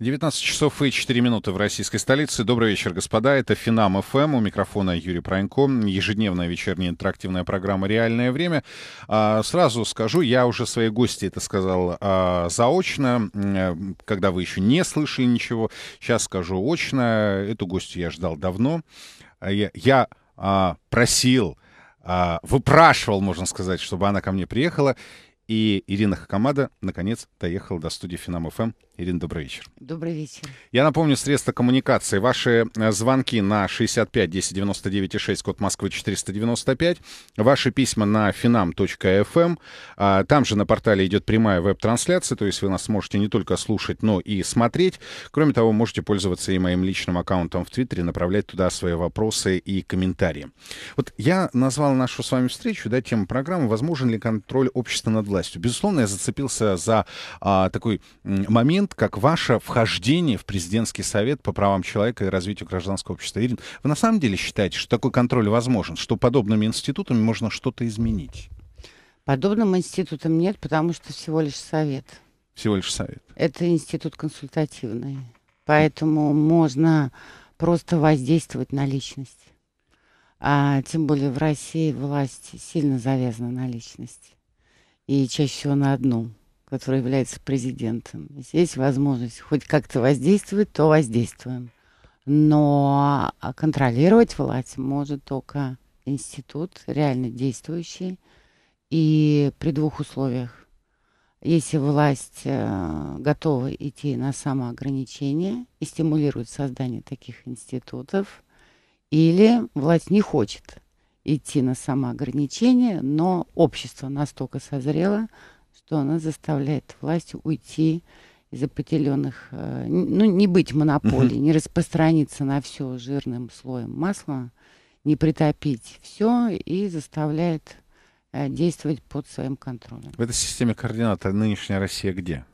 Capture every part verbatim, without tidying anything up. девятнадцать часов и четыре минуты в российской столице. Добрый вечер, господа. Это Финам-ФМ. У микрофона Юрий Пронько. Ежедневная вечерняя интерактивная программа «Реальное время». Сразу скажу, я уже своей гости это сказал заочно, когда вы еще не слышали ничего. Сейчас скажу очно. Эту гостью я ждал давно. Я просил, выпрашивал, можно сказать, чтобы она ко мне приехала. И Ирина Хакамада, наконец, доехала до студии «Финам-ФМ». Ирина, добрый вечер. Добрый вечер. Я напомню, средства коммуникации. Ваши звонки на шестьдесят пять десять девяносто девять шесть, код Москвы четыреста девяносто пять. Ваши письма на finam точка эф эм. Там же на портале идет прямая веб-трансляция, то есть вы нас можете не только слушать, но и смотреть. Кроме того, можете пользоваться и моим личным аккаунтом в Твиттере, направлять туда свои вопросы и комментарии. Вот я назвал нашу с вами встречу, да, тему программы «Возможен ли контроль общества над властью?». Безусловно, я зацепился за а, такой момент, как ваше вхождение в президентский совет по правам человека и развитию гражданского общества. Ирина, вы на самом деле считаете, что такой контроль возможен, что подобными институтами можно что-то изменить? Подобным институтам нет, потому что всего лишь совет. Всего лишь совет. Это институт консультативный, поэтому mm. можно просто воздействовать на личность. А тем более в России власть сильно завязана на личность, и чаще всего на одну, который является президентом. Если есть возможность хоть как-то воздействовать, то воздействуем. Но контролировать власть может только институт, реально действующий, и при двух условиях. Если власть готова идти на самоограничение и стимулирует создание таких институтов, или власть не хочет идти на самоограничение, но общество настолько созрело, что она заставляет власть уйти из определенных, ну, не быть монополией, не распространиться на все жирным слоем масла, не притопить все и заставляет действовать под своим контролем. В этой системе координат нынешняя Россия где?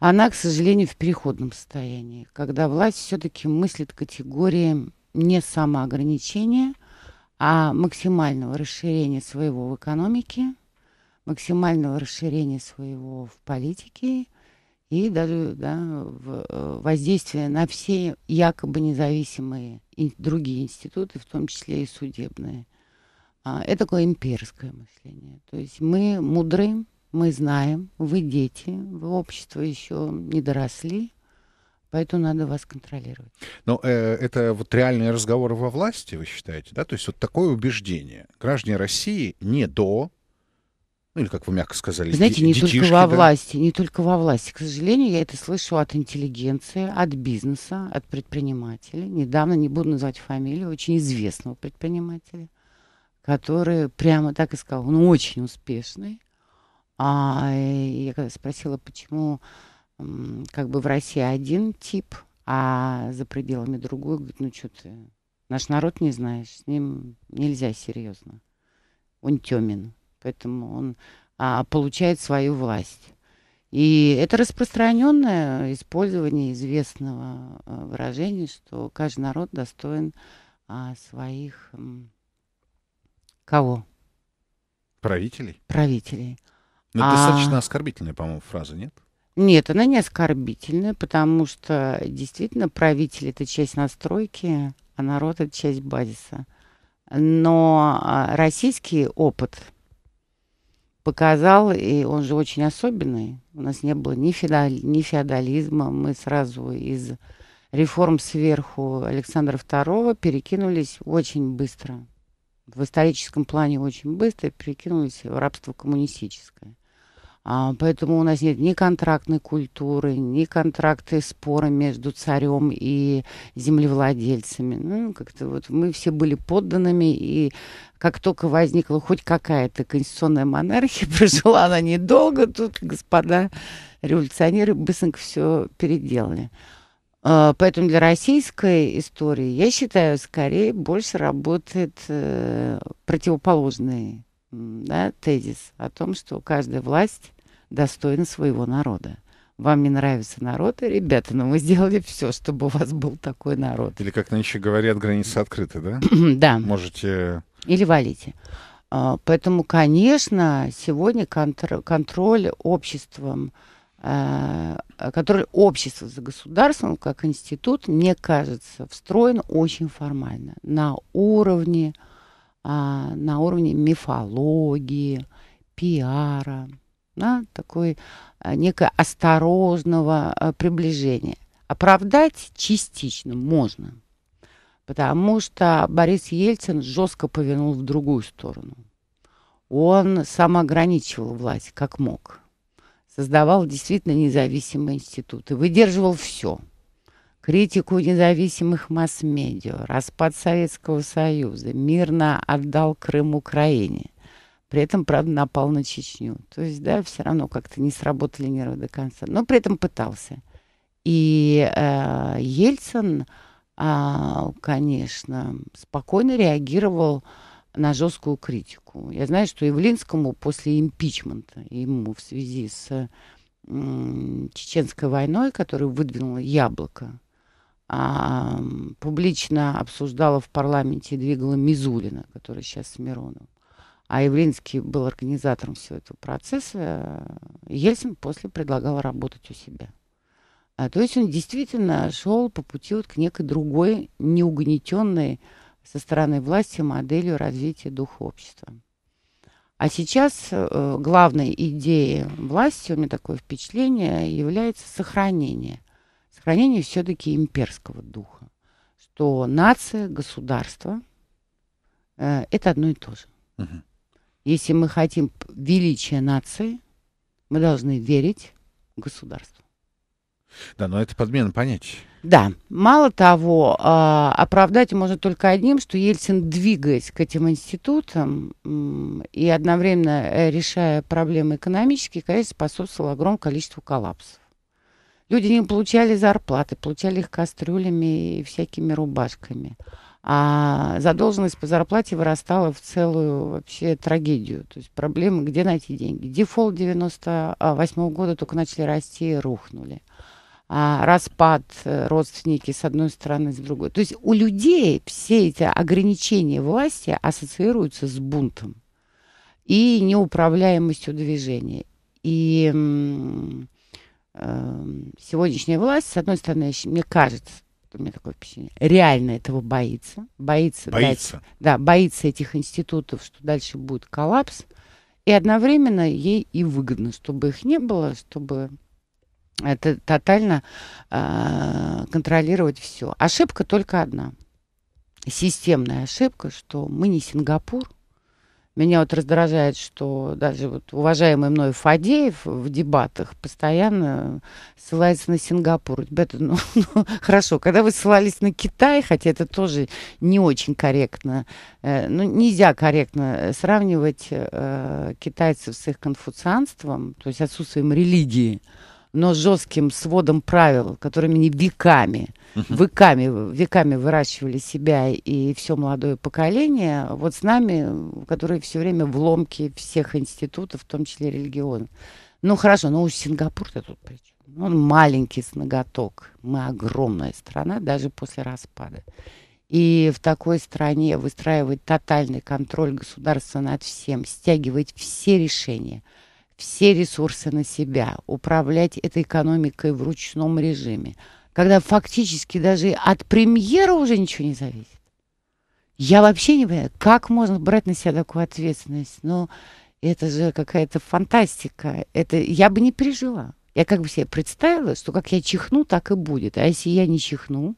Она, к сожалению, в переходном состоянии, когда власть все-таки мыслит категории не самоограничения, а максимального расширения своего в экономике, максимального расширения своего в политике и даже, да, воздействия на все якобы независимые другие институты, в том числе и судебные. Это такое имперское мышление. То есть мы мудры, мы знаем, вы дети, вы общество еще не доросли, поэтому надо вас контролировать. Но э, это вот реальные разговоры во власти, вы считаете, да? То есть вот такое убеждение. Граждане России не до... Ну, или, как вы мягко сказали, знаете, не детишки, только во да? власти, не только во власти. К сожалению, я это слышу от интеллигенции, от бизнеса, от предпринимателей. Недавно, не буду называть фамилию, очень известного предпринимателя, который прямо так и сказал, он очень успешный. А я когда спросила, почему как бы в России один тип, а за пределами другой, говорит, ну что ты, наш народ не знаешь, с ним нельзя серьезно, он тёмен. Поэтому он а, получает свою власть. И это распространенное использование известного а, выражения, что каждый народ достоин а, своих... М, кого? Правителей. Правителей. Но это а, достаточно оскорбительная, по-моему, фраза, нет? Нет, она не оскорбительная, потому что действительно правитель — это часть настройки, а народ — это часть базиса. Но а, российский опыт... показал, и он же очень особенный. У нас не было ни феодализма, мы сразу из реформ сверху Александра второго перекинулись очень быстро. В историческом плане очень быстро перекинулись в рабство коммунистическое. А, поэтому у нас нет ни контрактной культуры, ни контракты, споры между царем и землевладельцами. Ну, как-то вот мы все были подданными, и как только возникла хоть какая-то конституционная монархия, прожила она недолго, тут господа революционеры быстренько все переделали. А, поэтому для российской истории, я считаю, скорее больше работает э, противоположный, да, тезис о том, что каждая власть достойна своего народа. Вам не нравится народ, и, ребята, но ну, мы сделали все, чтобы у вас был такой народ. Или, как нынче говорят, границы открыты, да? Да. Можете... Или валите. Поэтому, конечно, сегодня контр- контроль обществом который общество за государством, как институт, мне кажется, встроен очень формально на уровне, на уровне мифологии, пиара, на такое некое осторожного приближения. Оправдать частично можно, потому что Борис Ельцин жестко повернул в другую сторону. Он самоограничивал власть как мог. Создавал действительно независимые институты, выдерживал все. Критику независимых масс-медиа, распад Советского Союза, мирно отдал Крым Украине. При этом, правда, напал на Чечню. То есть, да, все равно как-то не сработали нервы до конца. Но при этом пытался. И э, Ельцин, э, конечно, спокойно реагировал на жесткую критику. Я знаю, что Явлинскому после импичмента, ему в связи с м, Чеченской войной, которую выдвинуло Яблоко, а, публично обсуждала в парламенте и двигала Мизулина, которая сейчас с Мироновым. А Явлинский был организатором всего этого процесса. Ельцин после предлагал работать у себя. А, то есть он действительно шел по пути вот к некой другой неугнетенной со стороны власти моделью развития духа общества. А сейчас э, главной идеей власти, у меня такое впечатление, является сохранение. Сохранение все-таки имперского духа. Что нация, государство э, – это одно и то же. Угу. Если мы хотим величия нации, мы должны верить в государство. Да, но это подмена понятий. Да. Мало того, оправдать можно только одним, что Ельцин, двигаясь к этим институтам и одновременно решая проблемы экономические, конечно, способствовало огромному количеству коллапсов. Люди не получали зарплаты, получали их кастрюлями и всякими рубашками. А задолженность по зарплате вырастала в целую вообще трагедию. То есть проблемы, где найти деньги. Дефолт девяносто восьмого года только начали расти и рухнули. А, распад, родственники с одной стороны, с другой. То есть у людей все эти ограничения власти ассоциируются с бунтом и неуправляемостью движения. И э, сегодняшняя власть, с одной стороны, мне кажется, у меня такое впечатление, реально этого боится. Боится, боится. Да, боится этих институтов, что дальше будет коллапс. И одновременно ей и выгодно, чтобы их не было, чтобы... Это тотально э, контролировать все. Ошибка только одна. Системная ошибка, что мы не Сингапур. Меня вот раздражает, что даже вот уважаемый мной Фадеев в дебатах постоянно ссылается на Сингапур. Ребята, ну, ну хорошо, когда вы ссылались на Китай, хотя это тоже не очень корректно, э, ну нельзя корректно сравнивать э, китайцев с их конфуцианством, то есть отсутствием религии, но жестким сводом правил, которыми они веками, веками, веками выращивали себя и все молодое поколение, вот с нами, которые все время в ломке всех институтов, в том числе религиозных. Ну хорошо, но уж Сингапур-то тут при чем? Он маленький с ноготок. Мы огромная страна, даже после распада. И в такой стране выстраивать тотальный контроль государства над всем, стягивать все решения, все ресурсы на себя, управлять этой экономикой в ручном режиме, когда фактически даже от премьера уже ничего не зависит. Я вообще не понимаю, как можно брать на себя такую ответственность. Но это же какая-то фантастика. Это я бы не пережила. Я как бы себе представила, что как я чихну, так и будет. А если я не чихну?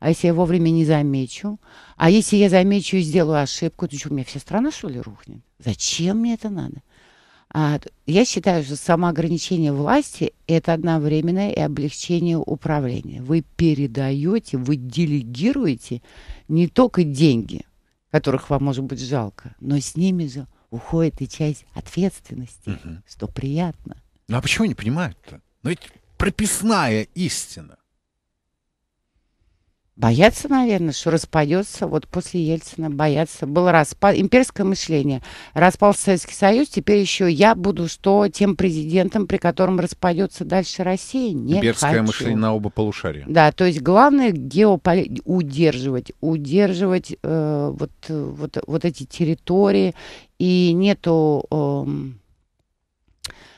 А если я вовремя не замечу? А если я замечу и сделаю ошибку? То что, у меня вся страна, что ли, рухнет? Зачем мне это надо? Я считаю, что самоограничение власти – это одновременное и облегчение управления. Вы передаете, вы делегируете не только деньги, которых вам, может быть, жалко, но с ними же уходит и часть ответственности, угу. Что приятно. Ну а почему не понимают-то? Ну ведь прописная истина. Боятся, наверное, что распадется. Вот после Ельцина боятся. Был распад. Имперское мышление. Распался Советский Союз. Теперь еще я буду что? Тем президентом, при котором распадется дальше Россия? Не Имперское хочу. Мышление на оба полушария. Да, то есть главное геополитику удерживать. Удерживать э, вот, вот, вот эти территории. И нету... Э,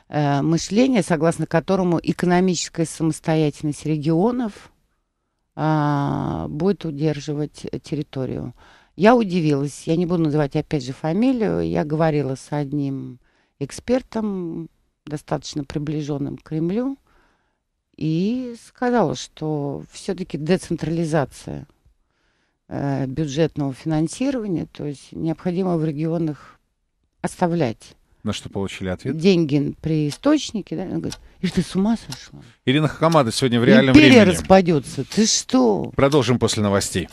э, мышление, согласно которому экономическая самостоятельность регионов э, будет удерживать территорию. Я удивилась, я не буду называть опять же фамилию, я говорила с одним экспертом, достаточно приближенным к Кремлю, и сказала, что все-таки децентрализация э, бюджетного финансирования, то есть необходимо в регионах оставлять. На что получили ответ? Деньги при источнике. Да? Она говорит, и ты с ума сошла? Ирина Хакамада сегодня в реальном времени. Империя распадется, ты что? Продолжим после новостей.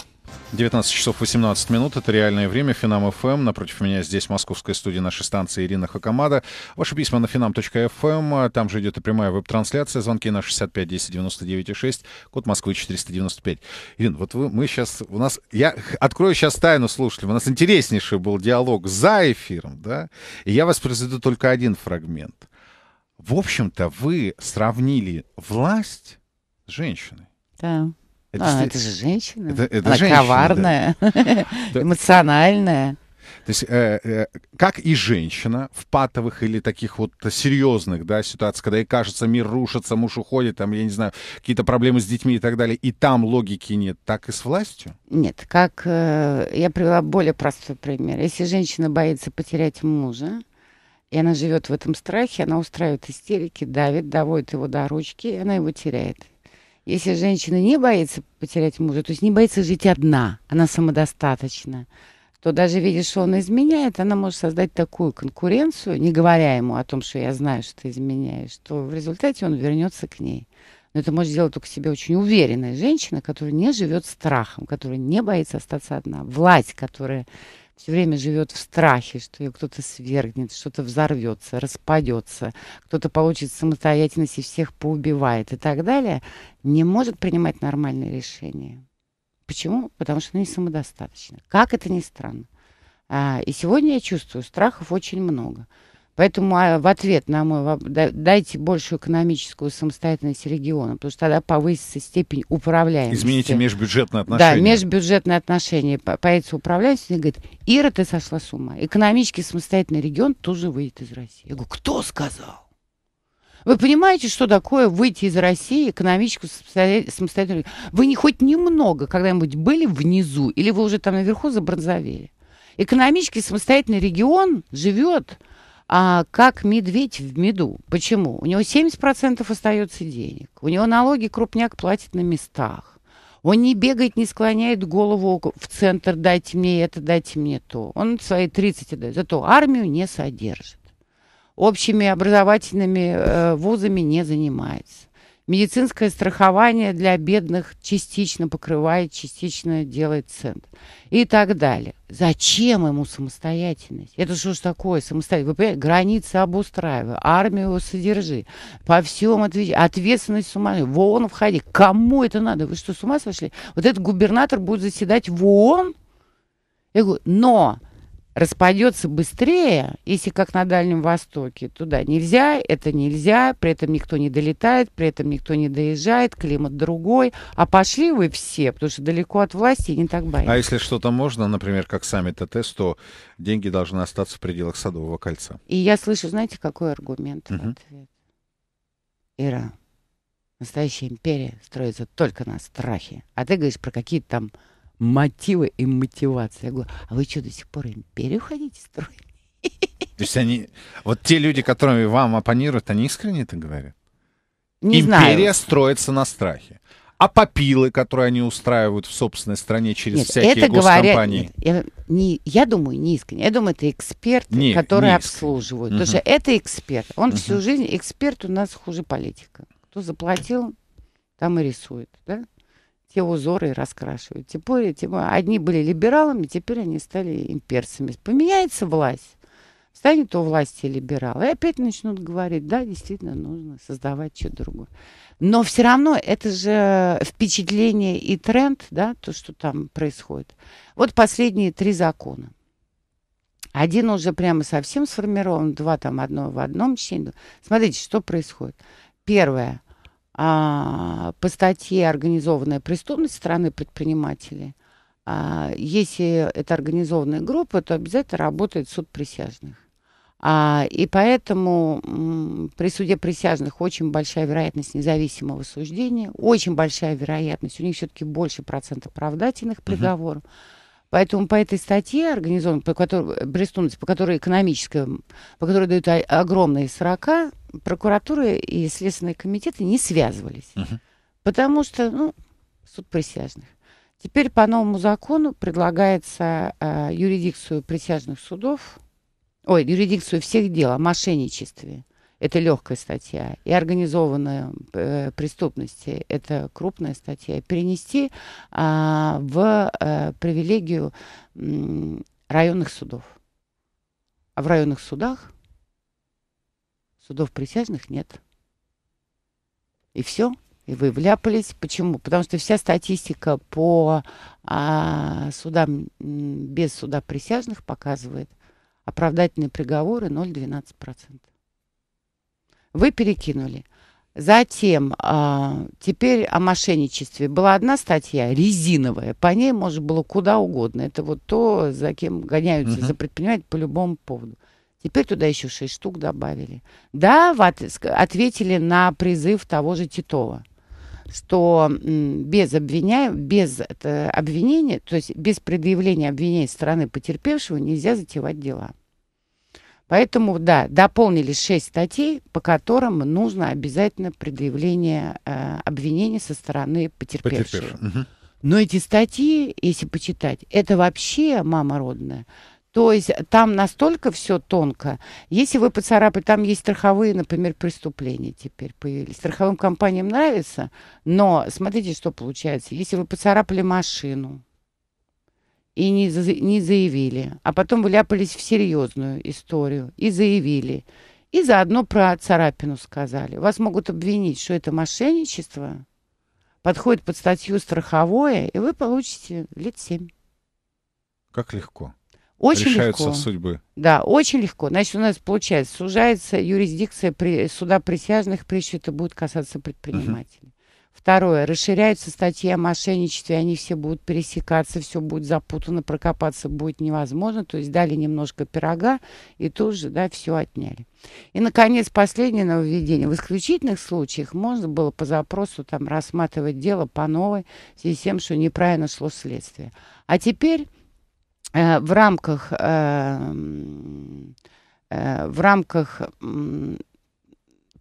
девятнадцать часов восемнадцать минут. Это «Реальное время». Финам-ФМ. Напротив меня здесь московская студия нашей станции Ирина Хакамада. Ваши письма на финам точка эф эм. Там же идет и прямая веб-трансляция. Звонки на шестьдесят пять десять девяносто девять и шесть. Код Москвы четыреста девяносто пять. Ирина, вот вы, мы сейчас... у нас я открою сейчас тайну слушателям. У нас интереснейший был диалог за эфиром, да? И я вас произведу только один фрагмент. В общем-то, вы сравнили власть с женщиной. Да. Это, а, это же женщина. Это, это Она женщина, коварная, да. Эмоциональная. То есть, э, э, как и женщина в патовых или таких вот серьезных, да, ситуациях, когда ей кажется, мир рушится, муж уходит, там, я не знаю, какие-то проблемы с детьми и так далее, и там логики нет, так и с властью? Нет, как э, я привела более простой пример. Если женщина боится потерять мужа, и она живет в этом страхе, она устраивает истерики, давит, доводит его до ручки, и она его теряет. Если женщина не боится потерять мужа, то есть не боится жить одна, она самодостаточна, то даже, видишь, что он изменяет, она может создать такую конкуренцию, не говоря ему о том, что я знаю, что ты изменяешь, что в результате он вернется к ней. Но это может сделать только себе очень уверенная женщина, которая не живет страхом, которая не боится остаться одна. Власть, которая все время живет в страхе, что ее кто-то свергнет, что-то взорвется, распадется, кто-то получит самостоятельность и всех поубивает и так далее, не может принимать нормальные решения. Почему? Потому что она не самодостаточна. Как это ни странно. А, и сегодня я чувствую, страхов очень много. Поэтому а, в ответ на мой дайте большую экономическую самостоятельность региона, потому что тогда повысится степень управляемости. Измените межбюджетные отношения. Да, межбюджетные отношения. Появится управляемость, и говорит, Ира, ты сошла с ума. Экономически самостоятельный регион тоже выйдет из России. Я говорю, кто сказал? Вы понимаете, что такое выйти из России экономически самостоятельный регион? Вы не хоть немного когда-нибудь были внизу, или вы уже там наверху забронзовели? Экономически самостоятельный регион живет... А как медведь в меду. Почему? У него семьдесят процентов остается денег. У него налоги крупняк платит на местах. Он не бегает, не склоняет голову в центр, дайте мне это, дайте мне то. Он свои тридцать отдает. Зато армию не содержит. Общими образовательными э, вузами не занимается. Медицинское страхование для бедных частично покрывает, частично делает центр. И так далее. Зачем ему самостоятельность? Это что ж такое самостоятельность? Вы понимаете, границы обустраивай, армию содержи, по всем отвечай, ответственность с ума, в ООН входи. Кому это надо? Вы что, с ума сошли? Вот этот губернатор будет заседать в ООН? Я говорю, но... распадется быстрее, если как на Дальнем Востоке. Туда нельзя, это нельзя, при этом никто не долетает, при этом никто не доезжает, климат другой. А пошли вы все, потому что далеко от власти не так боятся. А если что-то можно, например, как саммит ТТС, то деньги должны остаться в пределах Садового кольца. И я слышу, знаете, какой аргумент угу. в ответ? Ира, настоящая империя строится только на страхе. А ты говоришь про какие-то там... мотивы и мотивация. Я говорю, а вы что, до сих пор империю хотите строить? То есть они... Вот те люди, которые вам оппонируют, они искренне это говорят? Не знаю. Империя строится на страхе. А попилы, которые они устраивают в собственной стране через нет, всякие это госкомпании? Говорят, нет, я, не, я думаю, не искренне. Я думаю, это эксперты, нет, которые обслуживают. Угу. Потому что это эксперт. Он угу. всю жизнь эксперт, у нас хуже политика. Кто заплатил, там и рисует, да? Те узоры раскрашивают. Теперь, теперь одни были либералами, теперь они стали имперцами. Поменяется власть, станет у власти либерал. И опять начнут говорить, да, действительно нужно создавать что-то другое. Но все равно это же впечатление и тренд, да, то, что там происходит. Вот последние три закона. Один уже прямо совсем сформирован, два там одно в одном чтении. Смотрите, что происходит. Первое. А, по статье «Организованная преступность» страны предпринимателей, а, если это организованная группа, то обязательно работает суд присяжных. И поэтому при суде присяжных очень большая вероятность независимого суждения, очень большая вероятность, у них все-таки больше процентов оправдательных приговоров. Угу. Поэтому по этой статье организованной, по которой преступность, по которой экономическая, по которой дают огромные срока, прокуратура и следственные комитеты не связывались. Угу. Потому что, ну, суд присяжных. Теперь по новому закону предлагается э, юрисдикцию присяжных судов, ой, юрисдикцию всех дел о мошенничестве. Это легкая статья. И организованная э, преступность, это крупная статья. Перенести э, в э, привилегию э, районных судов. А в районных судах судов присяжных нет. И все. И вы вляпались. Почему? Потому что вся статистика по а, судам без суда присяжных показывает оправдательные приговоры ноль целых двенадцать сотых процента. Вы перекинули. Затем а, теперь о мошенничестве. Была одна статья, резиновая. По ней можно было куда угодно. Это вот то, за кем гоняются, угу. за предпринимателей по любому поводу. Теперь туда еще шесть штук добавили. Да, ответили на призыв того же Титова, что без, обвиня... без обвинения, то есть без предъявления обвинений стороны потерпевшего нельзя затевать дела. Поэтому, да, дополнили шесть статей, по которым нужно обязательно предъявление э, обвинений со стороны потерпевшего. Потерпевшего. Угу. Но эти статьи, если почитать, это вообще мама родная. То есть там настолько все тонко. Если вы поцарапали, там есть страховые, например, преступления теперь появились. Страховым компаниям нравится, но смотрите, что получается. Если вы поцарапали машину и не, за, не заявили, а потом вляпались в серьезную историю и заявили, и заодно про царапину сказали, вас могут обвинить, что это мошенничество, подходит под статью страховое, и вы получите лет семь. Как легко. Очень решаются легко. Судьбы. Да, очень легко. Значит, у нас получается, сужается юрисдикция при, суда присяжных, прежде это будет касаться предпринимателей. Угу. Второе, расширяются статьи о мошенничестве, они все будут пересекаться, все будет запутано, прокопаться будет невозможно. То есть дали немножко пирога и тут же, да, все отняли. И, наконец, последнее нововведение. В исключительных случаях можно было по запросу там рассматривать дело по новой, в связи с тем, что неправильно шло следствие. А теперь... В рамках, в рамках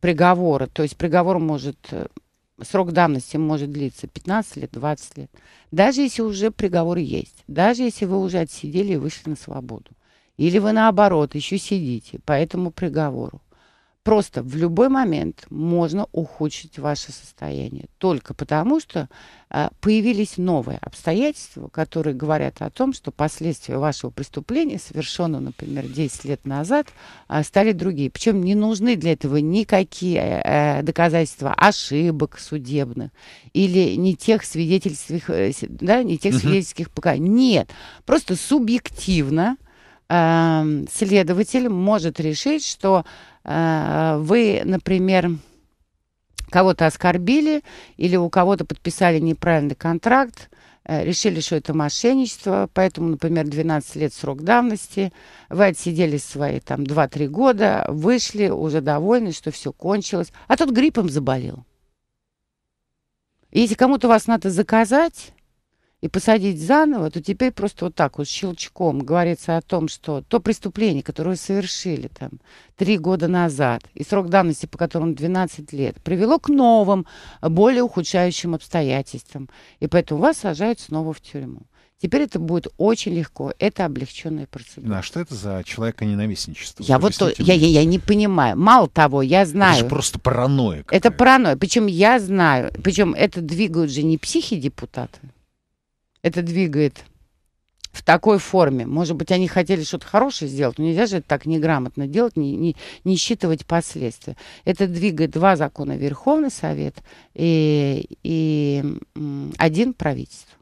приговора, то есть приговор может, срок давности может длиться пятнадцать лет, двадцать лет, даже если уже приговор есть, даже если вы уже отсидели и вышли на свободу, или вы наоборот еще сидите по этому приговору, просто в любой момент можно ухудшить ваше состояние. Только потому, что а, появились новые обстоятельства, которые говорят о том, что последствия вашего преступления, совершенного, например, десять лет назад, а, стали другие. Причем не нужны для этого никакие а, доказательства ошибок судебных или не тех свидетельств, да, не тех свидетельских показаний. Нет, просто субъективно а, следователь может решить, что вы, например, кого-то оскорбили или у кого-то подписали неправильный контракт, решили, что это мошенничество, поэтому, например, двенадцать лет срок давности, вы отсидели свои там два-три года, вышли, уже довольны, что все кончилось, а тут гриппом заболел. И если кому-то вас надо заказать и посадить заново, то теперь просто вот так вот щелчком говорится о том, что то преступление, которое вы совершили там три года назад, и срок давности, по которому двенадцать лет, привело к новым, более ухудшающим обстоятельствам. И поэтому вас сажают снова в тюрьму. Теперь это будет очень легко. Это облегченная процедура. А что это за человеконенавистничество? Я вот то, я, я, я не понимаю. Мало того, я знаю. Это же просто паранойя какая-то. Это паранойя. Причем я знаю. Причем это двигают же не психи-депутаты. Это двигает в такой форме. Может быть, они хотели что-то хорошее сделать, но нельзя же это так неграмотно делать, не, не, не считывать последствия. Это двигает два закона Верховный Совет и, и один правительство.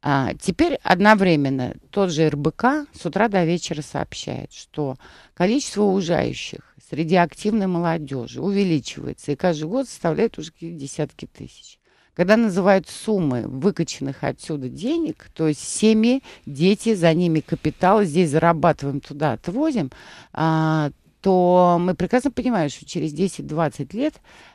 А теперь одновременно тот же эр бэ ка с утра до вечера сообщает, что количество уезжающих среди активной молодежи увеличивается и каждый год составляет уже десятки тысяч. Когда называют суммы выкаченных отсюда денег, то есть семьи, дети, за ними капитал, здесь зарабатываем, туда отвозим, а, то мы прекрасно понимаем, что через десять-двадцать лет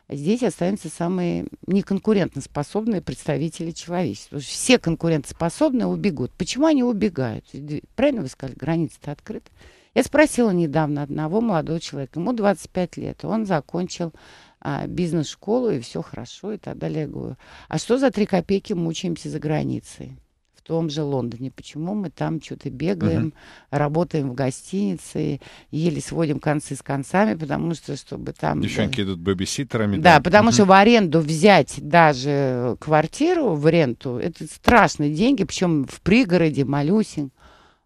здесь останутся самые неконкурентоспособные представители человечества. Все конкурентоспособные убегут. Почему они убегают? Правильно вы сказали, граница-то открыта. Я спросила недавно одного молодого человека, ему двадцать пять лет, он закончил а, бизнес-школу, и все хорошо, и так далее. Я говорю, а что за три копейки мучаемся за границей? В том же Лондоне. Почему мы там что-то бегаем, uh-huh. работаем в гостинице, еле сводим концы с концами, потому что, чтобы там... Девчонки идут бэбиситерами. Да, да, потому uh-huh. что в аренду взять даже квартиру, в ренту, это страшные деньги, причем в пригороде, малюсень.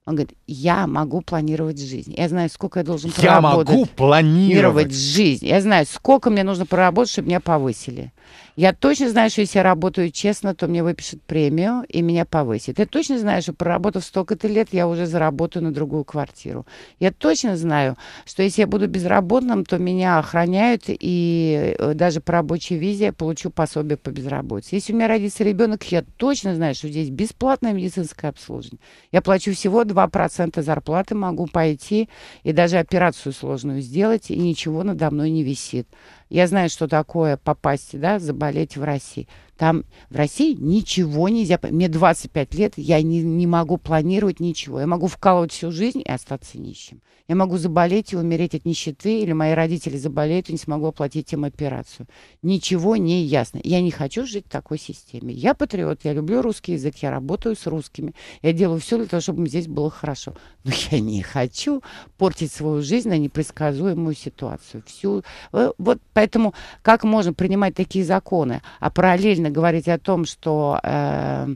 Он говорит, я могу планировать жизнь. Я знаю, сколько я должен я проработать. Я могу планировать жизнь. Я знаю, сколько мне нужно проработать, чтобы меня повысили. Я точно знаю, что если я работаю честно, то мне выпишут премию и меня повысят. Я точно знаю, что проработав столько-то лет, я уже заработаю на другую квартиру. Я точно знаю, что если я буду безработным, то меня охраняют, и даже по рабочей визе я получу пособие по безработице. Если у меня родится ребенок, я точно знаю, что здесь бесплатное медицинское обслуживание. Я плачу всего два процента зарплаты, могу пойти и даже операцию сложную сделать, и ничего надо мной не висит. Я знаю, что такое попасть, да, заболеть в России. Там в России ничего нельзя. Мне двадцать пять лет, я не, не могу планировать ничего. Я могу вкалывать всю жизнь и остаться нищим. Я могу заболеть и умереть от нищеты, или мои родители заболеют и не смогу оплатить им операцию. Ничего не ясно. Я не хочу жить в такой системе. Я патриот, я люблю русский язык, я работаю с русскими. Я делаю все для того, чтобы здесь было хорошо. Но я не хочу портить свою жизнь на непредсказуемую ситуацию. Всю... Вот поэтому как можно принимать такие законы, а параллельно говорить о том, что э,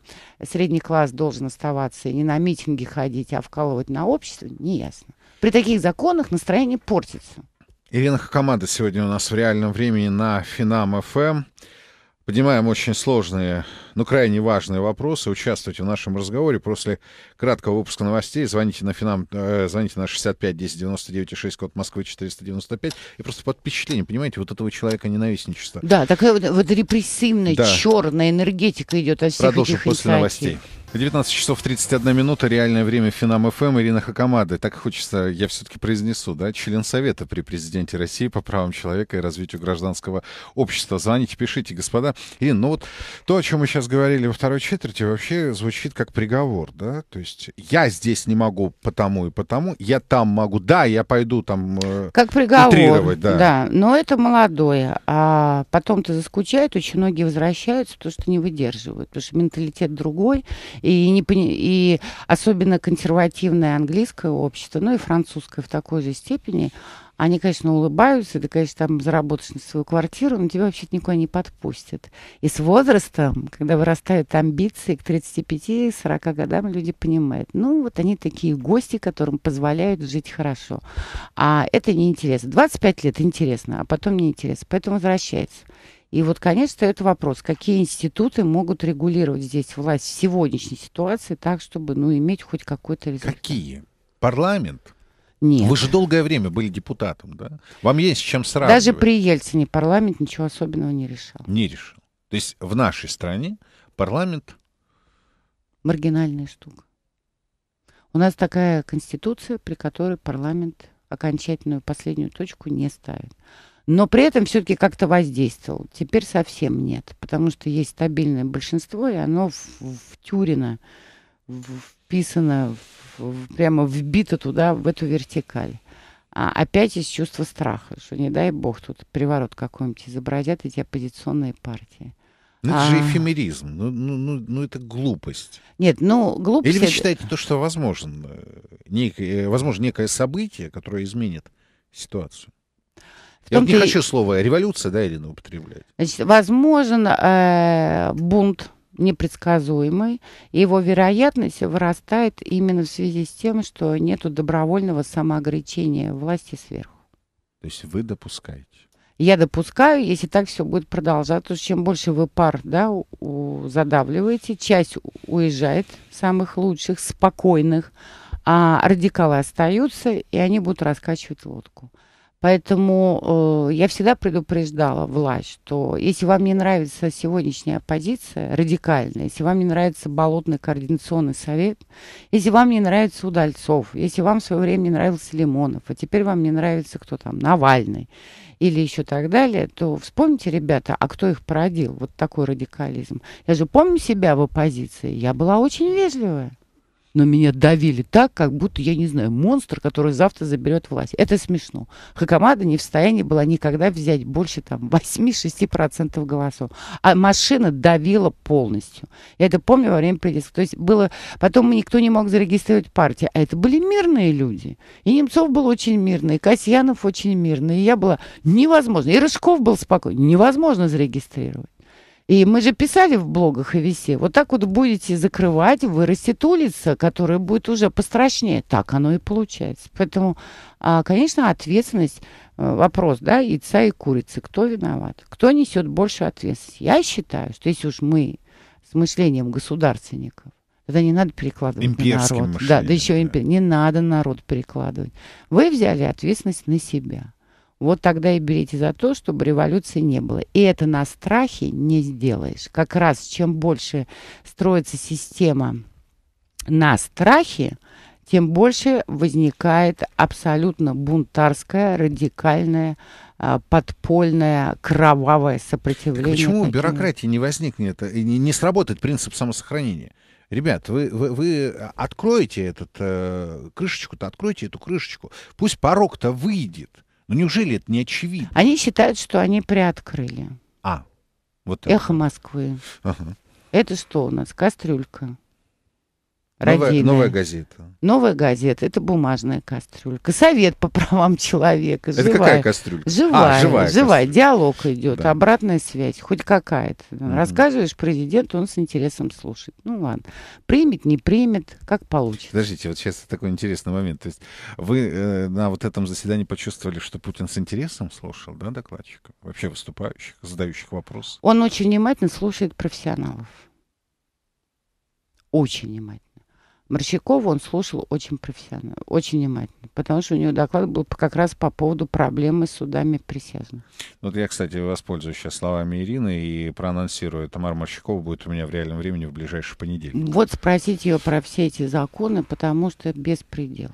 средний класс должен оставаться и не на митинги ходить, а вкалывать на общество, неясно. При таких законах настроение портится. Ирина Хакамада сегодня у нас в реальном времени на Финам-ФМ. Поднимаем очень сложные, но крайне важные вопросы. Участвуйте в нашем разговоре. После краткого выпуска новостей звоните на Финам, э, звоните на шестьдесят пять десять девяносто девять шесть, код Москвы четыреста девяносто пять. И просто под впечатлением, понимаете, вот этого человека ненавистничества. Да, такая вот, вот репрессивная, да. черная энергетика идет от всех. Продолжим этих после новостей. девятнадцать часов тридцать одна минута, реальное время Финам-ФМ, Ирина Хакамада. Так хочется, я все-таки произнесу, да, член Совета при Президенте России по правам человека и развитию гражданского общества. Звоните, пишите, господа. Ирина, ну вот то, о чем мы сейчас говорили во второй четверти, вообще звучит как приговор, да, то есть я здесь не могу потому и потому, я там могу, да, я пойду там э, как приговор, утрировать, да. да, но это молодое, а потом-то заскучают, очень многие возвращаются, потому что не выдерживают, потому что менталитет другой. И, не, и особенно консервативное английское общество, ну и французское в такой же степени, они, конечно, улыбаются, ты, конечно, там заработаешь на свою квартиру, но тебя вообще-то никуда не подпустят. И с возрастом, когда вырастают амбиции, к тридцати пяти-сорока годам люди понимают, ну вот они такие гости, которым позволяют жить хорошо. А это неинтересно. двадцать пять лет интересно, а потом неинтересно, поэтому возвращается. И вот, конечно, встает вопрос, какие институты могут регулировать здесь власть в сегодняшней ситуации так, чтобы, ну, иметь хоть какой-то результат. Какие? Парламент? Нет. Вы же долгое время были депутатом, да? Вам есть с чем сравнивать. Даже при Ельцине парламент ничего особенного не решал. Не решал. То есть в нашей стране парламент... Маргинальная штука. У нас такая конституция, при которой парламент окончательную последнюю точку не ставит. Но при этом все-таки как-то воздействовал. Теперь совсем нет, потому что есть стабильное большинство, и оно втюрено, вписано, в, прямо вбито туда, в эту вертикаль. А опять есть чувство страха, что не дай бог тут приворот какой-нибудь изобразят эти оппозиционные партии. Ну, это а... же эфемеризм, ну, ну, ну, ну это глупость. Нет, ну глупость... Или вы считаете то, что возможно, некое, возможно некое событие, которое изменит ситуацию? Я вот не хочу слово «революция», да, Ирина, употреблять. Значит, возможен э, бунт непредсказуемый, и его вероятность вырастает именно в связи с тем, что нет добровольного самоограничения власти сверху. То есть вы допускаете? Я допускаю, если так все будет продолжаться. Потому что чем больше вы пар, да, у, у, задавливаете, часть уезжает, самых лучших, спокойных, а радикалы остаются, и они будут раскачивать лодку. Поэтому э, я всегда предупреждала власть, что если вам не нравится сегодняшняя оппозиция, радикальная, если вам не нравится Болотный координационный совет, если вам не нравится Удальцов, если вам в свое время не нравился Лимонов, а теперь вам не нравится кто там, Навальный или еще так далее, то вспомните, ребята, а кто их породил, вот такой радикализм. Я же помню себя в оппозиции, я была очень вежливая. Но меня давили так, как будто, я не знаю, монстр, который завтра заберет власть. Это смешно. Хакамада не в состоянии была никогда взять больше там восьми-шести процентов голосов. А машина давила полностью. Я это помню во время предиска. То есть было... Потом никто не мог зарегистрировать партию. А это были мирные люди. И Немцов был очень мирный, и Касьянов очень мирный. И я была... Невозможно. И Рыжков был спокойный. Невозможно зарегистрировать. И мы же писали в блогах и везде. Вот так вот будете закрывать, вырастет улица, которая будет уже пострашнее. Так оно и получается. Поэтому, конечно, ответственность, вопрос, да, яйца и курицы. Кто виноват? Кто несет больше ответственности? Я считаю, что если уж мы с мышлением государственников, тогда не надо перекладывать имперским на народ. Мышлением, да, да еще импер... да. Не надо народ перекладывать. Вы взяли ответственность на себя. Вот тогда и берите за то, чтобы революции не было. И это на страхе не сделаешь. Как раз чем больше строится система на страхе, тем больше возникает абсолютно бунтарская, радикальная, подпольное, кровавое сопротивление. Так почему у бюрократии не возникнет, не, не сработает принцип самосохранения? Ребят, вы, вы, вы откроете этот, э, крышечку-то, откройте эту крышечку. Пусть порог-то выйдет. Ну неужели это не очевидно? Они считают, что они приоткрыли. А, вот это. Эхо Москвы. Ага. Это что у нас? Кастрюлька. Новая, новая газета. Новая газета. Это бумажная кастрюлька. Совет по правам человека. Это живая. Какая кастрюлька? Живая. А, живая, живая. Диалог идет, да. Обратная связь, хоть какая-то. Mm-hmm. Рассказываешь президенту, он с интересом слушает. Ну ладно. Примет, не примет, как получится. Подождите, вот сейчас такой интересный момент. То есть вы э, на вот этом заседании почувствовали, что Путин с интересом слушал, да, докладчиков? Вообще выступающих, задающих вопросы? Он очень внимательно слушает профессионалов. Очень внимательно. Морщакова он слушал очень профессионально, очень внимательно, потому что у него доклад был как раз по поводу проблемы с судами присяжных. Вот я, кстати, воспользуюсь сейчас словами Ирины и проанонсирую, Тамара Морщакова будет у меня в реальном времени в ближайший понедельник. Вот спросить ее про все эти законы, потому что беспредел.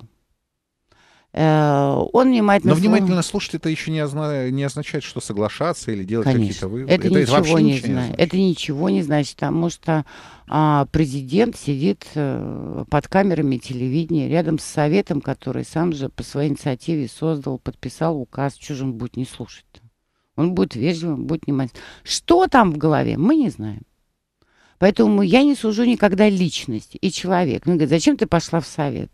Он внимательно... Но внимательно слушать это еще не, озна... не означает, что соглашаться или делать какие-то выводы. Это, это ничего вообще не значит. Это ничего не значит, потому что а, президент сидит а, под камерами телевидения, рядом с Советом, который сам же по своей инициативе создал, подписал указ, что же он будет не слушать-то? Он будет вежливым, будет внимательным. Что там в голове, мы не знаем. Поэтому я не сужу никогда личность и человек. Он говорит, зачем ты пошла в Совет?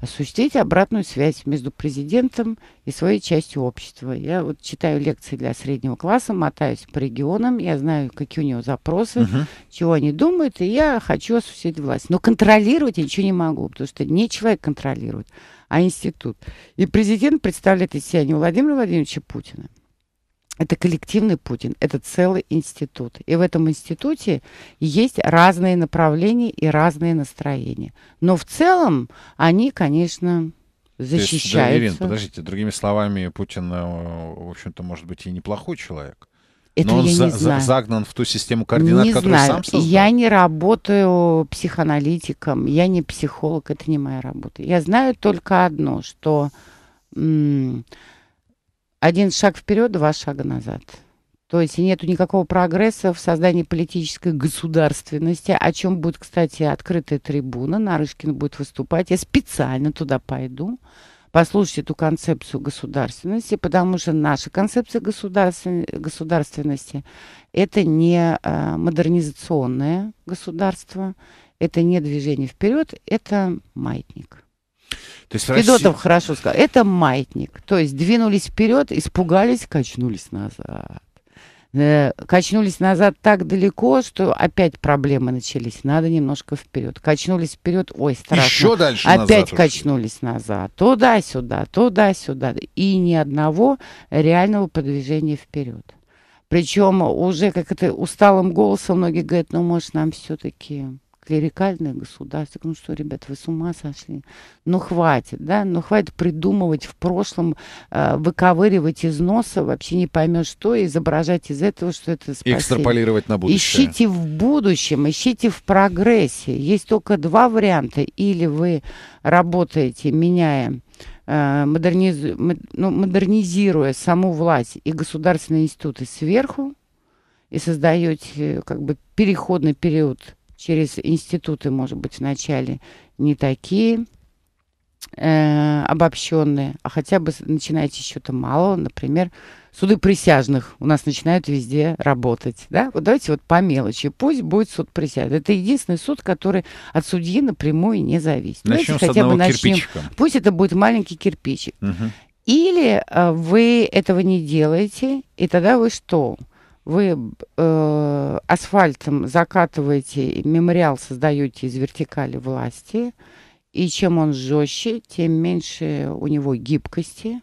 Осуществить обратную связь между президентом и своей частью общества. Я вот читаю лекции для среднего класса, мотаюсь по регионам, я знаю, какие у него запросы, uh-huh. чего они думают, и я хочу осуществить власть. Но контролировать я ничего не могу, потому что не человек контролирует, а институт. И президент представляет из себя не Владимира Владимировича Путина. Это коллективный Путин, это целый институт. И в этом институте есть разные направления и разные настроения. Но в целом они, конечно, защищаются. То есть, да, Ирина, подождите, другими словами, Путин, в общем-то, может быть, и неплохой человек. Это но он за, за, загнан в ту систему координат, не которую знаю. Сам создал? Я не работаю психоаналитиком, я не психолог, это не моя работа. Я знаю только одно, что... М- Один шаг вперед, два шага назад. То есть нету никакого прогресса в создании политической государственности, о чем будет, кстати, открытая трибуна. Нарышкин будет выступать. Я специально туда пойду. Послушайте эту концепцию государственности, потому что наша концепция государствен... государственности – это не э, модернизационное государство, это не движение вперед, это маятник. То есть Федотов Россия... хорошо сказал. Это маятник. То есть двинулись вперед, испугались, качнулись назад. Э, качнулись назад так далеко, что опять проблемы начались. Надо немножко вперед. Качнулись вперед, ой, страшно. Еще дальше опять назад качнулись уже. Назад. Туда-сюда, туда-сюда. И ни одного реального продвижения вперед. Причем уже как это усталым голосом многие говорят, ну, может, нам все-таки... клерикальное государство. Ну что, ребят, вы с ума сошли? Ну хватит, да? Ну хватит придумывать в прошлом, э, выковыривать из носа вообще не поймешь что, и изображать из этого, что это спасение. Экстраполировать на будущее. Ищите в будущем, ищите в прогрессе. Есть только два варианта. Или вы работаете, меняя, э, модернизу, ну, модернизируя саму власть и государственные институты сверху, и создаете как бы переходный период через институты, может быть, вначале не такие э, обобщенные, а хотя бы начинаете с чего-то малого, например, суды присяжных у нас начинают везде работать, да? Вот давайте вот по мелочи, пусть будет суд присяжных. Это единственный суд, который от судьи напрямую не зависит. Начнем с одного кирпичика. Пусть это будет маленький кирпичик. Угу. Или э, вы этого не делаете, и тогда вы что? Вы э, асфальтом закатываете, мемориал создаете из вертикали власти, и чем он жестче, тем меньше у него гибкости,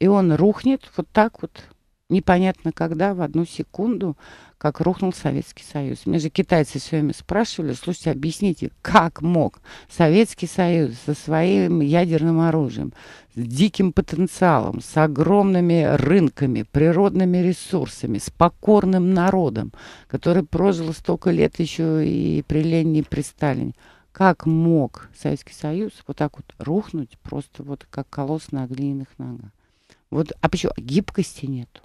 и он рухнет вот так вот, непонятно когда, в одну секунду, как рухнул Советский Союз. Меня же китайцы все время спрашивали, слушайте, объясните, как мог Советский Союз со своим ядерным оружием, с диким потенциалом, с огромными рынками, природными ресурсами, с покорным народом, который прожил столько лет еще и при Ленине, и при Сталине, как мог Советский Союз вот так вот рухнуть, просто вот как колосс на глиняных ногах? Вот, а почему? Гибкости нету.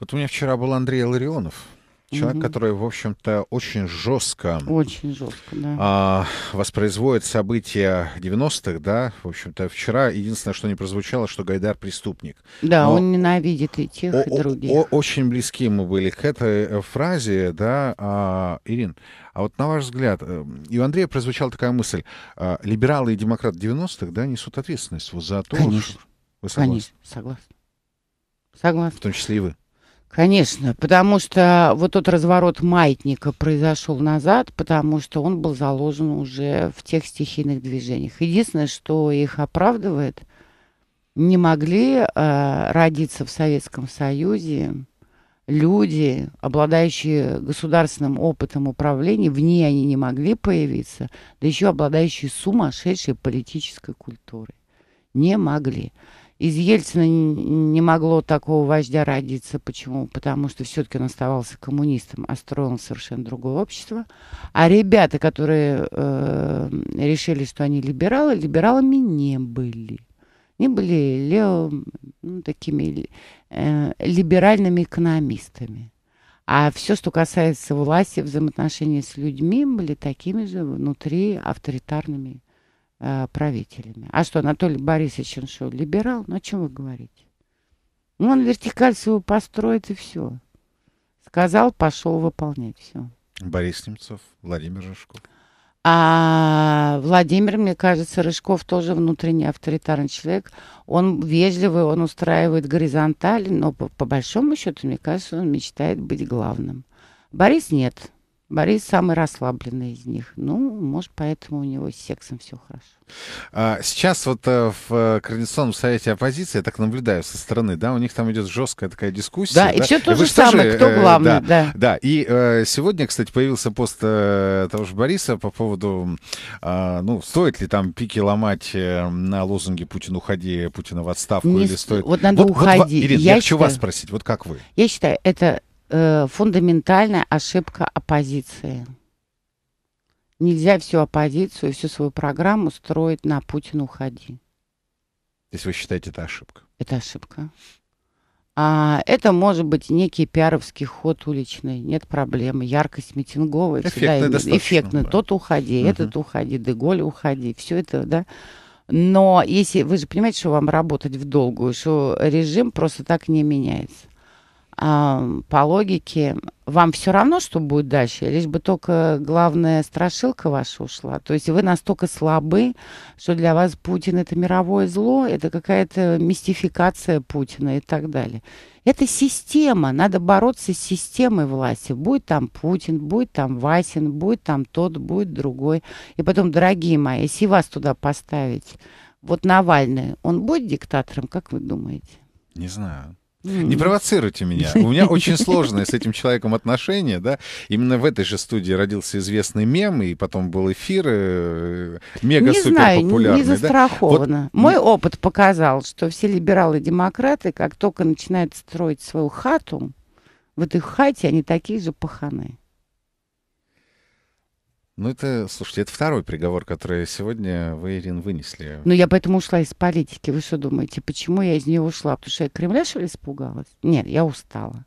Вот у меня вчера был Андрей Ларионов, человек, угу. который, в общем-то, очень жестко, очень жестко да. а, воспроизводит события девяностых, да, в общем-то, вчера единственное, что не прозвучало, что Гайдар преступник. Да, но он ненавидит и тех, о, и других. О, очень близки мы были к этой фразе, да, а, Ирин, а вот на ваш взгляд, и у Андрея прозвучала такая мысль, а, либералы и демократы девяностых, да, несут ответственность вот за то, что... Вы согласны? Конечно, согласна. Согласна. В том числе и вы. Конечно, потому что вот тот разворот маятника произошел назад, потому что он был заложен уже в тех стихийных движениях. Единственное, что их оправдывает, не могли э, родиться в Советском Союзе люди, обладающие государственным опытом управления, в ней они не могли появиться, да еще обладающие сумасшедшей политической культурой. Не могли. Из Ельцина не могло такого вождя родиться. Почему? Потому что все-таки он оставался коммунистом, а строил совершенно другое общество. А ребята, которые э, решили, что они либералы, либералами не были. Они были лео, ну, такими э, либеральными экономистами. А все, что касается власти, взаимоотношений с людьми, были такими же внутри авторитарными правителями. А что, Анатолий Борисович, он что, либерал? Ну, о чем вы говорите? Ну, он вертикаль свою построит, и все. Сказал, пошел выполнять, все. Борис Немцов, Владимир Рыжков. А Владимир, мне кажется, Рыжков тоже внутренний авторитарный человек. Он вежливый, он устраивает горизонтали, но по, по большому счету, мне кажется, он мечтает быть главным. Борис нет. Борис самый расслабленный из них. Ну, может, поэтому у него с сексом все хорошо. Сейчас вот в Координационном совете оппозиции, я так наблюдаю со стороны, да, у них там идет жесткая такая дискуссия. Да, да? И все то и же самое, же, кто главный. Да, да. да. И сегодня, кстати, появился пост того же Бориса по поводу, ну, стоит ли там пики ломать на лозунге «Путин, уходи», «Путина в отставку» Не или стоит... Вот надо вот, уходить. Вот, Ирина, я, я хочу считаю... вас спросить, вот как вы? Я считаю, это... фундаментальная ошибка оппозиции. Нельзя всю оппозицию, всю свою программу строить на «Путин, уходи». То есть вы считаете, это ошибка? Это ошибка. А это может быть некий пиаровский ход уличный, нет проблемы, яркость митинговая, эффектный, всегда эффектный. Да. Тот уходи, угу. этот уходи, Деголь уходи, все это, да. Но если вы же понимаете, что вам работать в долгую, что режим просто так не меняется. По логике, вам все равно, что будет дальше, лишь бы только главная страшилка ваша ушла. То есть вы настолько слабы, что для вас Путин — это мировое зло, это какая-то мистификация Путина и так далее. Это система, надо бороться с системой власти. Будет там Путин, будет там Васин, будет там тот, будет другой. И потом, дорогие мои, если вас туда поставить, вот Навальный, он будет диктатором, как вы думаете? Не знаю. Не провоцируйте меня. У меня очень сложное с этим человеком отношение, да. Именно в этой же студии родился известный мем, и потом был эфир мега-супер популярный. Не застраховано. Да? Вот... Мой опыт показал, что все либералы-демократы, как только начинают строить свою хату, в этой хате они такие же паханы. Ну, это, слушайте, это второй приговор, который сегодня вы, Ирин, вынесли. Ну, я поэтому ушла из политики. Вы что думаете, почему я из нее ушла? Потому что я Кремля, что ли, испугалась? Нет, я устала.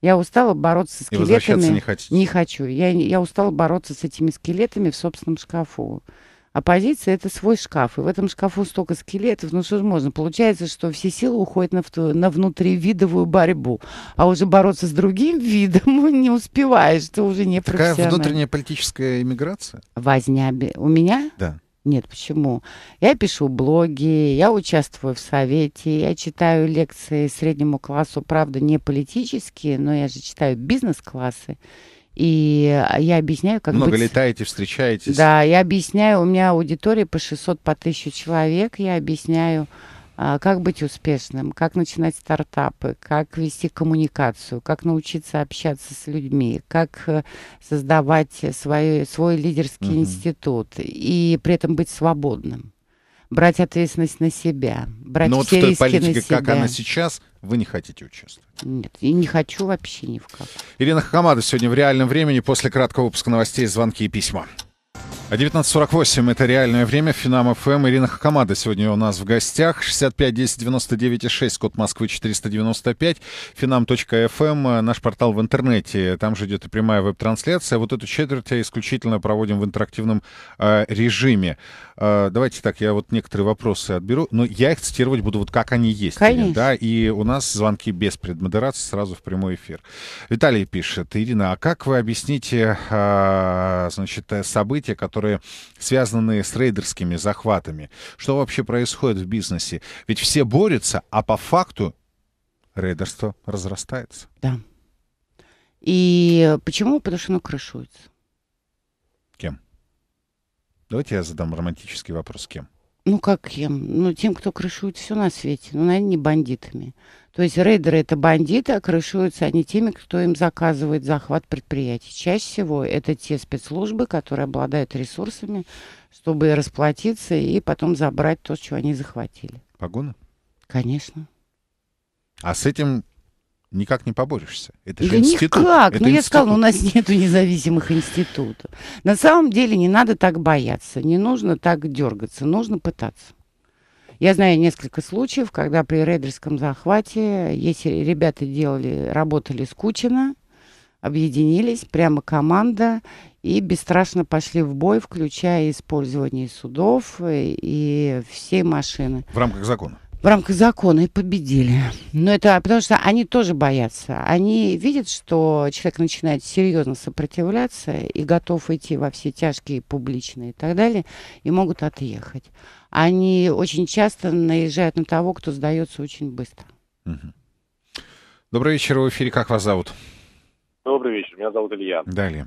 Я устала бороться с скелетами. И возвращаться не хотите? Не хочу. Я, я устала бороться с этими скелетами в собственном шкафу. Оппозиция — это свой шкаф. И в этом шкафу столько скелетов. Ну, что же можно? Получается, что все силы уходят на, на внутривидовую борьбу. А уже бороться с другим видом не успеваешь. Ты уже не профессионал. Такая внутренняя политическая эмиграция? Возня. У меня? Да. Нет, почему? Я пишу блоги, я участвую в совете, я читаю лекции среднему классу. Правда, не политические, но я же читаю бизнес-классы. И я объясняю, как много быть... летаете, встречаетесь. Да, я объясняю, у меня аудитория по шестьсот, по тысяче человек, я объясняю, как быть успешным, как начинать стартапы, как вести коммуникацию, как научиться общаться с людьми, как создавать свой, свой лидерский uh-huh. институт и при этом быть свободным, брать ответственность на себя, брать но все вот риски на себя. Но вот в той политике, как она сейчас... Вы не хотите участвовать? Нет, и не хочу вообще ни в каком. Ирина Хакамада сегодня в реальном времени. После краткого выпуска новостей, звонки и письма. девятнадцать сорок восемь. Это реальное время. Финам-ФМ. Ирина Хакамада сегодня у нас в гостях. шестьдесят пять десять девяносто девять шесть. Код Москвы четыреста девяносто пять. финам точка эф эм. Наш портал в интернете. Там же идет и прямая веб-трансляция. Вот эту четверть исключительно проводим в интерактивном э, режиме. Э, давайте так, я вот некоторые вопросы отберу. Но я их цитировать буду вот как они есть. Конечно. Да? И у нас звонки без предмодерации сразу в прямой эфир. Виталий пишет. Ирина, а как вы объясните э, значит, события, которые связанные с рейдерскими захватами. Что вообще происходит в бизнесе? Ведь все борются, а по факту рейдерство разрастается. Да. И почему? Потому что оно крышуется. Кем? Давайте я задам романтический вопрос. Кем? Ну, как кем? Ну, тем, кто крышует все на свете. Ну, наверное, не бандитами. То есть рейдеры — это бандиты, а крышуются они теми, кто им заказывает захват предприятий. Чаще всего это те спецслужбы, которые обладают ресурсами, чтобы расплатиться и потом забрать то, что они захватили. Погоны? Конечно. А с этим... Никак не поборешься. Это же институт. Никак. Ну, я сказала, у нас нет независимых институтов. На самом деле не надо так бояться, не нужно так дергаться, нужно пытаться. Я знаю несколько случаев, когда при рейдерском захвате, если ребята делали, работали скучно, объединились, прямо команда, и бесстрашно пошли в бой, включая использование судов и всей машины. В рамках закона. В рамках закона и победили. Но это потому что они тоже боятся. Они видят, что человек начинает серьезно сопротивляться и готов идти во все тяжкие, публичные и так далее, и могут отъехать. Они очень часто наезжают на того, кто сдается очень быстро. Угу. Добрый вечер, в эфире. Как вас зовут? Добрый вечер, меня зовут Илья. Далее.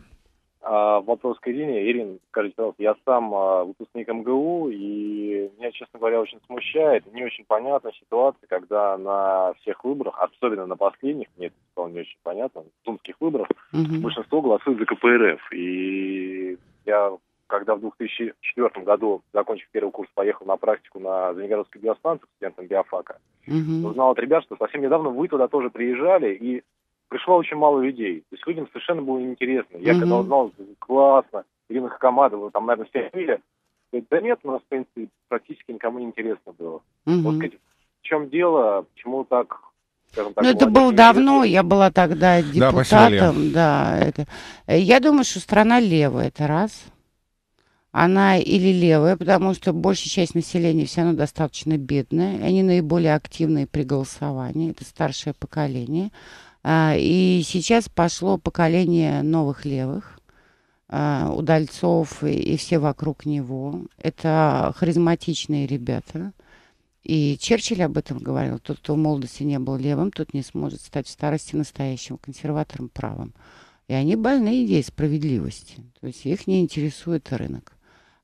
А, вопрос к Ирине. Ирин, скажите, пожалуйста, я сам а, выпускник эм гэ у, и меня, честно говоря, очень смущает, не очень понятна ситуация, когда на всех выборах, особенно на последних, мне это стало не очень понятно, на думских выборах, mm-hmm. большинство голосует за ка пэ эр эф. И я, когда в две тысячи четвёртом году, закончив первый курс, поехал на практику на Звенигородскую биостанцию студентом биофака, mm-hmm. узнал от ребят, что совсем недавно вы туда тоже приезжали, и пришло очень мало людей. То есть людям совершенно было неинтересно. Я mm-hmm. когда узнал, классно, Ирина Хакамада, вы там, наверное, все видели. Да нет, у нас, в принципе, практически никому не интересно было. Mm-hmm. Вот в чем дело, почему так... Так, ну, это было давно, я была тогда депутатом. Да, да, это... Я думаю, что страна левая, это раз. Она или левая, потому что большая часть населения все равно достаточно бедная. Они наиболее активные при голосовании. Это старшее поколение. И сейчас пошло поколение новых левых, Удальцов и все вокруг него. Это харизматичные ребята. И Черчилль об этом говорил. Тот, кто в молодости не был левым, тот не сможет стать в старости настоящим консерватором правым. И они больны идеей справедливости. То есть их не интересует рынок.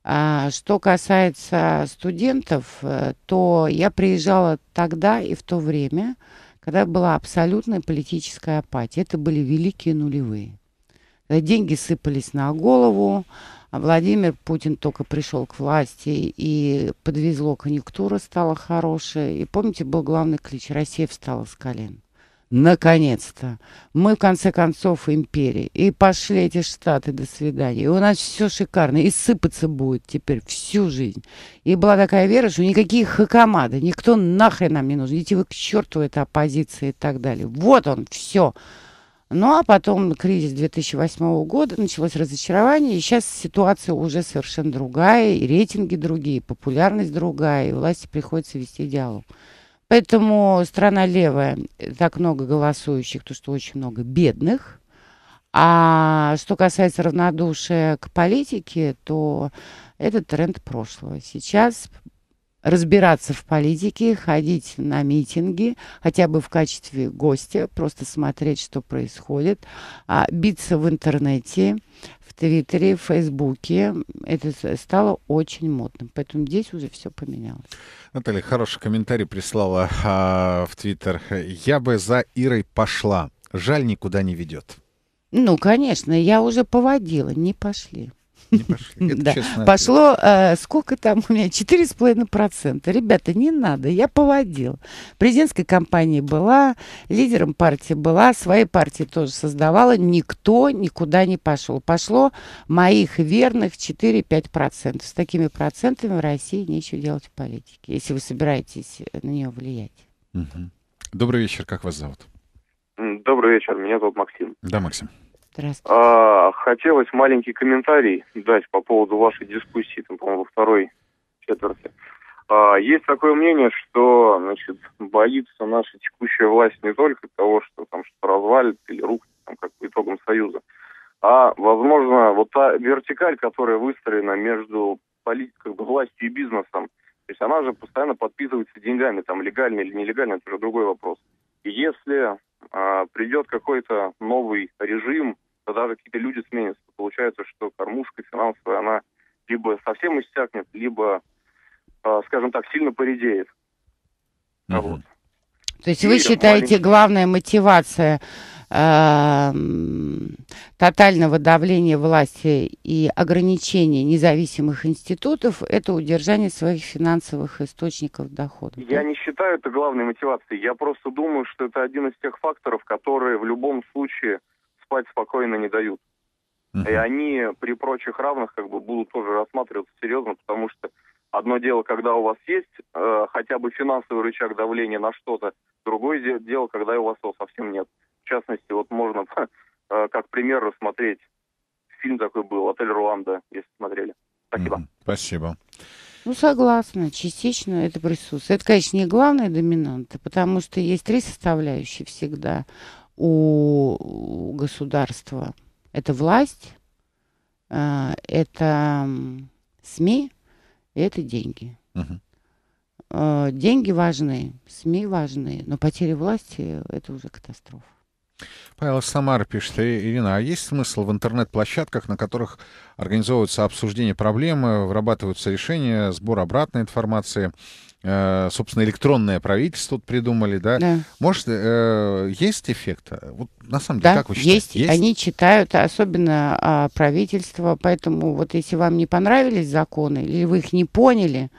А что касается студентов, то я приезжала тогда и в то время... когда была абсолютная политическая апатия. Это были великие нулевые. Когда деньги сыпались на голову, а Владимир Путин только пришел к власти, и подвезло, конъюнктура стала хорошая. И помните, был главный клич «Россия встала с колен». Наконец-то! Мы, в конце концов, империя. И пошли эти штаты, до свидания. И у нас все шикарно. И сыпаться будет теперь всю жизнь. И была такая вера, что никакие хакамады, никто нахрен нам не нужен. Идите вы к черту, это оппозиция и так далее. Вот он, все. Ну, а потом кризис две тысячи восьмого года, началось разочарование, и сейчас ситуация уже совершенно другая, и рейтинги другие, и популярность другая, и власти приходится вести диалог. Поэтому страна левая, так много голосующих, то что очень много бедных. А что касается равнодушия к политике, то это тренд прошлого. Сейчас разбираться в политике, ходить на митинги, хотя бы в качестве гостя, просто смотреть, что происходит, а биться в интернете, в Твиттере, в Фейсбуке. Это стало очень модным, поэтому здесь уже все поменялось. Наталья хороший комментарий прислала а, в Твиттер. «Я бы за Ирой пошла. Жаль, никуда не ведет». Ну, конечно, я уже поводила, не пошли. Не пошли. Это да. Честно. Пошло, э, сколько там у меня, четыре с половиной процента. Ребята, не надо, я поводила. Президентской кампанией была, лидером партии была, своей партии тоже создавала. Никто никуда не пошел. Пошло моих верных четыре-пять процентов. С такими процентами в России нечего делать в политике, если вы собираетесь на нее влиять. Угу. Добрый вечер, как вас зовут? Добрый вечер, меня зовут Максим. Да, Максим. А, хотелось маленький комментарий дать по поводу вашей дискуссии, там, по-моему, во второй четверти. А, есть такое мнение, что, значит, боится наша текущая власть не только того, что там что-то развалит или рухнет, там, как по итогам Союза, а, возможно, вот та вертикаль, которая выстроена между политикой, как бы, властью и бизнесом, то есть она же постоянно подписывается деньгами, там, легально или нелегально, это уже другой вопрос. И если а, придет какой-то новый режим, то даже какие-то люди сменятся. Получается, что кормушка финансовая, она либо совсем иссякнет, либо, а, скажем так, сильно поредеет. Uh-huh. А вот. То есть и вы считаете, маленький... главная мотивация э, тотального давления власти и ограничения независимых институтов – это удержание своих финансовых источников дохода? Я да? не считаю это главной мотивацией. Я просто думаю, что это один из тех факторов, которые в любом случае спать спокойно не дают. Uh-huh. И они при прочих равных, как бы, будут тоже рассматриваться серьезно, потому что одно дело, когда у вас есть э, хотя бы финансовый рычаг давления на что-то, другое дело, когда у вас его совсем нет. В частности, вот можно э, как пример рассмотреть, фильм такой был «Отель Руанда», если смотрели. Спасибо. Mm-hmm. Спасибо. Ну, согласна, частично это присутствует. Это, конечно, не главная доминанта, потому что есть три составляющие всегда у государства. Это власть, э, это СМИ, и это деньги. Uh-huh. Деньги важны, СМИ важны, но потеря власти — это уже катастрофа. Павел Самар пишет: Ирина, а есть смысл в интернет-площадках, на которых организовываются обсуждения проблемы, вырабатываются решения, сбор обратной информации, э, собственно, электронное правительство тут придумали, да? Да. Может, э, есть эффект? Вот на самом деле, да, как вы считаете? Есть. есть. Они читают, особенно а, правительство, поэтому вот если вам не понравились законы или вы их не поняли,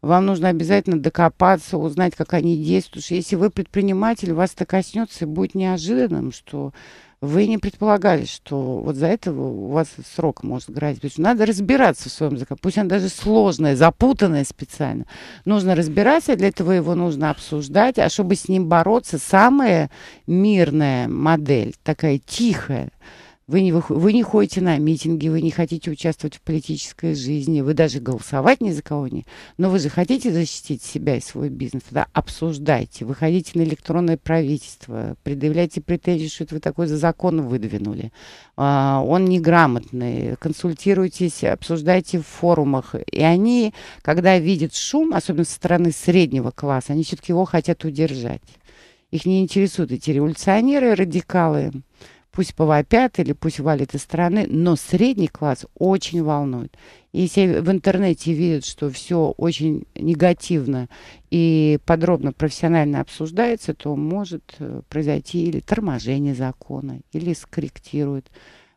вам нужно обязательно докопаться, узнать, как они действуют. Потому что если вы предприниматель, вас это коснется и будет неожиданным, что вы не предполагали, что вот за это у вас срок может грозить. Потому что надо разбираться в своем законе. Пусть она даже сложная, запутанная специально. Нужно разбираться, для этого его нужно обсуждать. А чтобы с ним бороться, самая мирная модель, такая тихая. Вы не, вы, вы не ходите на митинги, вы не хотите участвовать в политической жизни, вы даже голосовать ни за кого не. Но вы же хотите защитить себя и свой бизнес, тогда обсуждайте, выходите на электронное правительство, предъявляйте претензии, что это вы такой за закон выдвинули. А, он неграмотный, консультируйтесь, обсуждайте в форумах. И они, когда видят шум, особенно со стороны среднего класса, они все-таки его хотят удержать. Их не интересуют эти революционеры, радикалы, Пусть повопят или пусть валят из страны, но средний класс очень волнует. Если в интернете видят, что все очень негативно и подробно профессионально обсуждается, то может произойти или торможение закона, или скорректируют.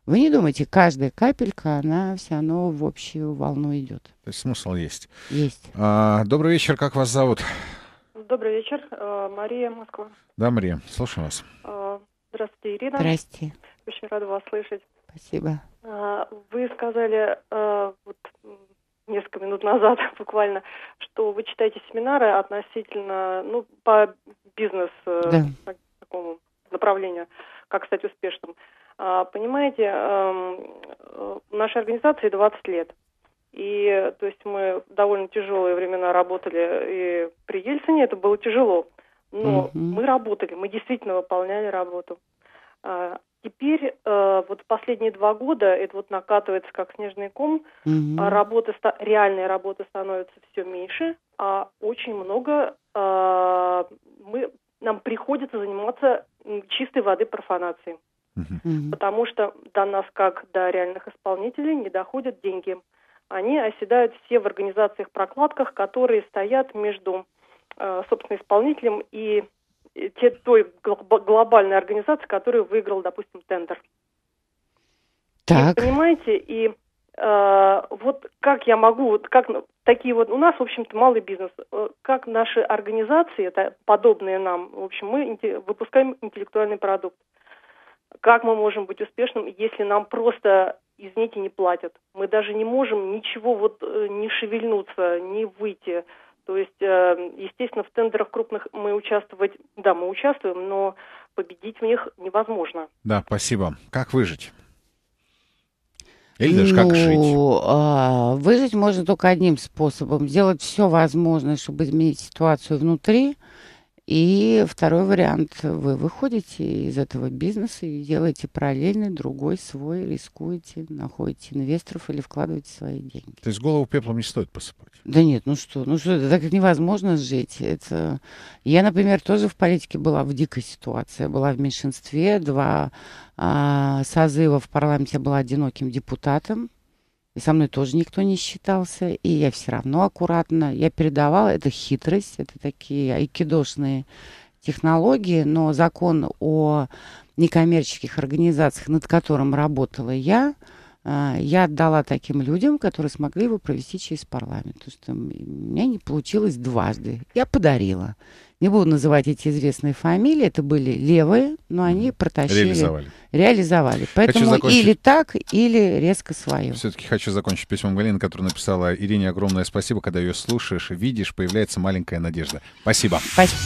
Вы не думайте, каждая капелька, она все равно в общую волну идет. То есть смысл есть. Есть. А, добрый вечер, как вас зовут? Добрый вечер, Мария, Москва. Да, Мария, слушаю вас. Здравствуйте, Ирина. Здрасте. Очень рада вас слышать. Спасибо. Вы сказали вот, несколько минут назад буквально, что вы читаете семинары относительно, ну, по бизнес, да, такому направлению, как стать успешным. Понимаете, нашей организации двадцать лет. И, то есть, мы довольно тяжелые времена работали, и при Ельцине это было тяжело. Но mm-hmm. мы работали, мы действительно выполняли работу. А, теперь, а, вот последние два года, это вот накатывается как снежный ком, mm-hmm. а работа, реальная работа становится все меньше, а очень много а, мы, нам приходится заниматься чистой воды профанацией. Mm-hmm. Потому что до нас, как до реальных исполнителей, не доходят деньги. Они оседают все в организациях-прокладках, которые стоят между собственно, исполнителем и те, той глобальной организации, которую выиграл, допустим, тендер. Так. И, понимаете, и э, вот как я могу, вот как такие вот, у нас, в общем-то, малый бизнес, как наши организации, это подобные нам, в общем, мы инте, выпускаем интеллектуальный продукт. Как мы можем быть успешным, если нам просто, извините, не платят? Мы даже не можем ничего вот не шевельнуться, не выйти. То есть, естественно, в тендерах крупных мы участвовать, да, мы участвуем, но победить в них невозможно. Да, спасибо. Как выжить? Или даже ну, как жить? Выжить можно только одним способом. Сделать все возможное, чтобы изменить ситуацию внутри. И второй вариант. Вы выходите из этого бизнеса и делаете параллельный, другой, свой, рискуете, находите инвесторов или вкладываете свои деньги. То есть голову пеплом не стоит посыпать? Да нет, ну что, ну что, так невозможно жить. Это... Я, например, тоже в политике была в дикой ситуации. Я была в меньшинстве, два а, созыва в парламенте, я была одиноким депутатом. И со мной тоже никто не считался, и я все равно аккуратно, я передавала, это хитрость, это такие айкидошные технологии, но закон о некоммерческих организациях, над которым работала я, я отдала таким людям, которые смогли его провести через парламент, потому что у меня не получилось дважды, я подарила. Не буду называть эти известные фамилии, это были левые, но они протащили, реализовали. реализовали. Поэтому закончить... или так, или резко свое. Все-таки хочу закончить письмом Галины, которая написала: Ирине огромное спасибо, когда ее слушаешь, видишь, появляется маленькая надежда. Спасибо. Спасибо.